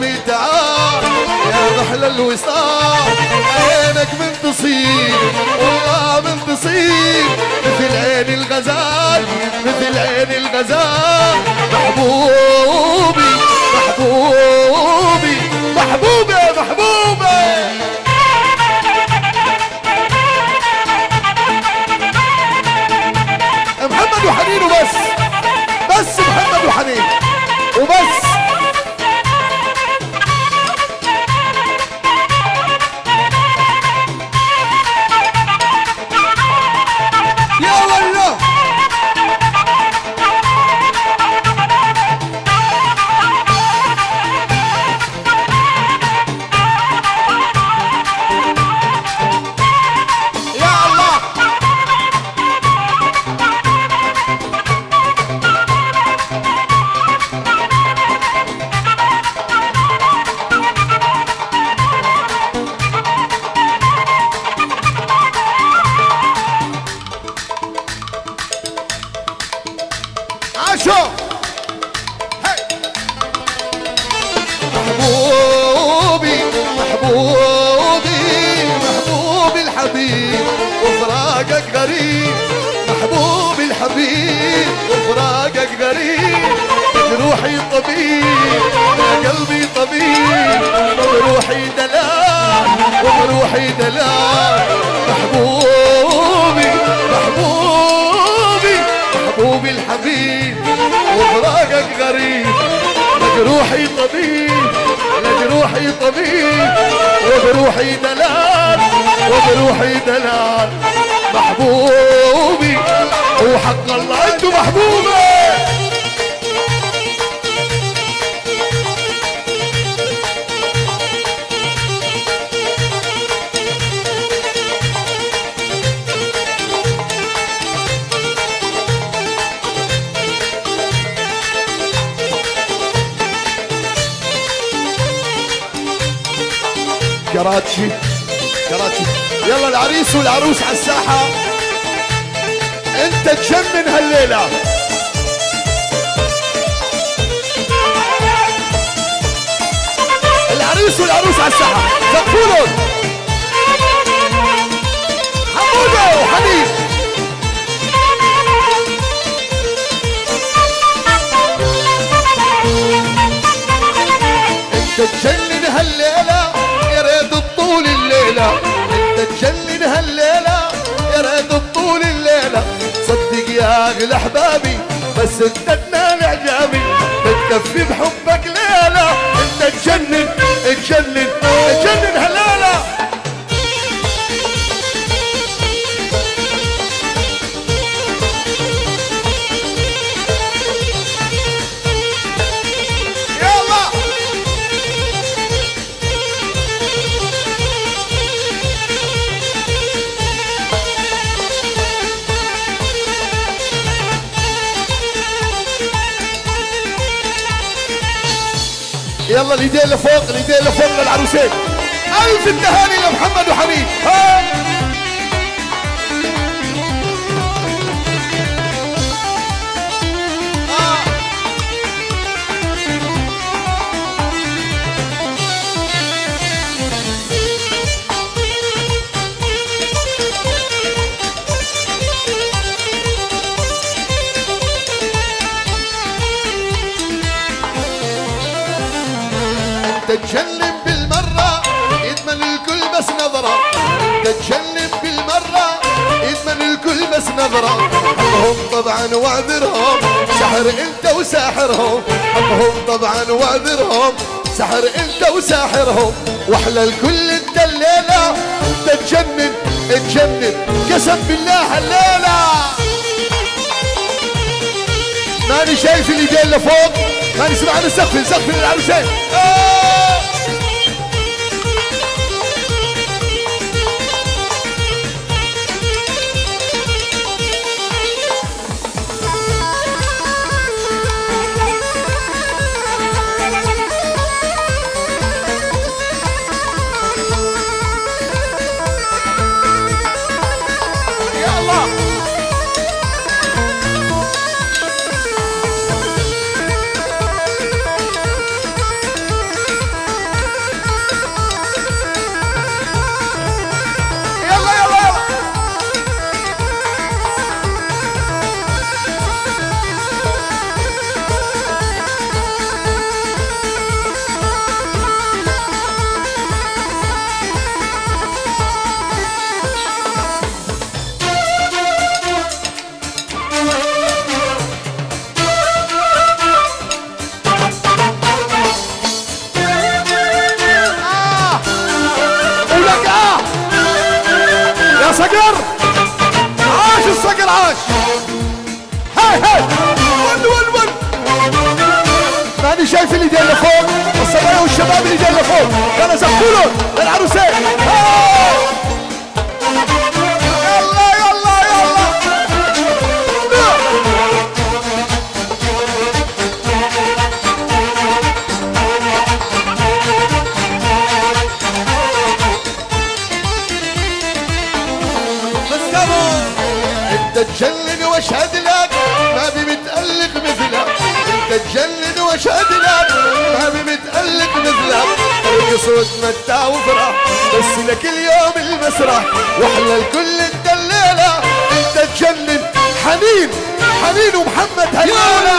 قلبي تعال يا محلى الوصال، عينك من تصيب والله من تصيب، مثل عين الغزال مثل عين الغزال، محبوبي محبوبي محبوبي محبوبي. محمد وحنين وبس، بس محمد وحنين وبس. محبوبي الحبيب وفراقك غريب، روحي طبيب يا قلبي طبيب، وروحي دلال وروحي دلال، محبوبي محبوبي محبوبي الحبيب وفراقك غريب، روحي طبيب روحي طبيب، وبروحي دلال وبروحي دلال، محبوبي وحق الله انتو محبوبي. كراتشي كراتشي، يلا العريس والعروس على الساحة، انت تجنن هالليلة. العريس والعروس على الساحة، سقفولهم حمودة وحنين. انت تجنن هالليلة طول الليلة، انت تجنن هالليلة يا ريت طول الليلة، صدق يا اغلى احبابي بس انت تنال اعجابي، بتكفي بحبك ليلة، انت تجنن تجنن تجنن هالليلة. يلا اليدين لفوق، اليدين لفوق للعروسين. ألف التهاني لمحمد وحنين. تتجنن بالمرة يدمن الكل بس نظرة، تتجنن بالمرة يدمن الكل بس نظرة، حبهم طبعا وعذرهم سحر انت وساحرهم، حبهم طبعا وعذرهم سحر انت وساحرهم، واحلى الكل انت الليلة، انت تجنن تجنن قسم بالله هالليلة. ماني شايف اليدين لفوق، ماني سمعان السقف، السقف للعروسين. الصقر عاش، الصقر عاش. هاي هاي ون ون ون. ماني شايف اللي جاي لفوق، الصبايا والشباب اللي جاي لفوق، يلا زقولهم للعروسين. يلا يلا يلا. بالسلام. انت تجنن واشهد لك ما بي متألق مثلك، انت تجنن واشهد لك ما بي متألق مثلك، طريق صوت متع وفرح بس لك اليوم المسرح، واحلى الكل انت الليله، انت تجنن. حنين حنين ومحمد هيولا.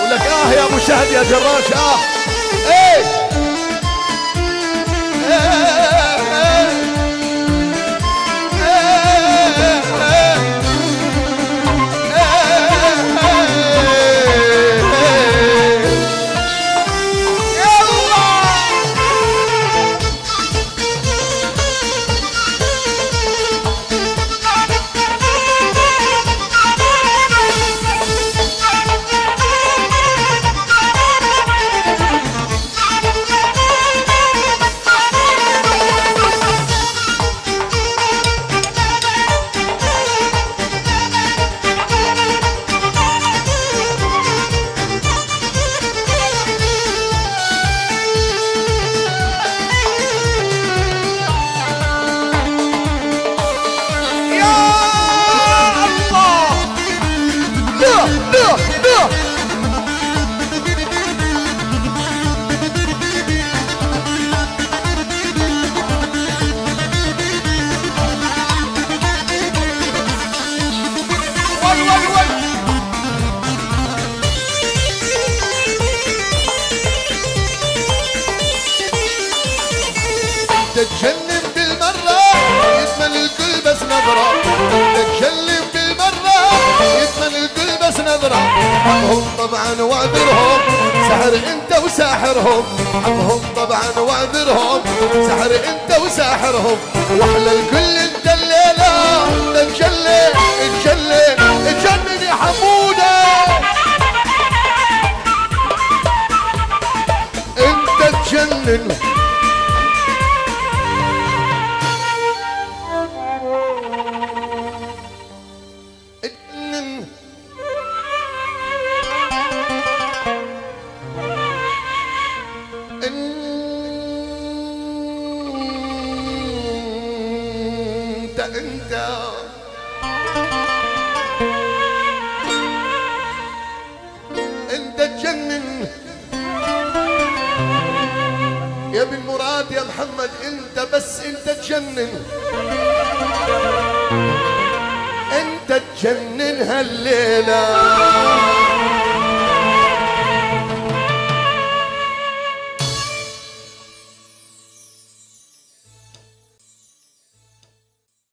ولك يا ابو شهد يا جراش. ايه تتجنن بالمرة يتمنى الكل بس نظرة، تتجنن بالمرة يتمنى الكل بس نظرة، حقهم طبعا واعذرهم سحر انت وساحرهم، حقهم طبعا واعذرهم سحر انت وساحرهم، واحلى الكل انت الليلة، انت تجنن تجنن تجنن يا حمودة، انت تجنن. انت تجنن يا ابن مراد يا محمد، انت بس انت تجنن، انت تجنن هالليله.